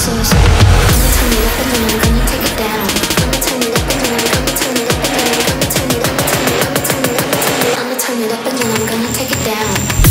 I'ma turn it up and then I'm gonna take it down.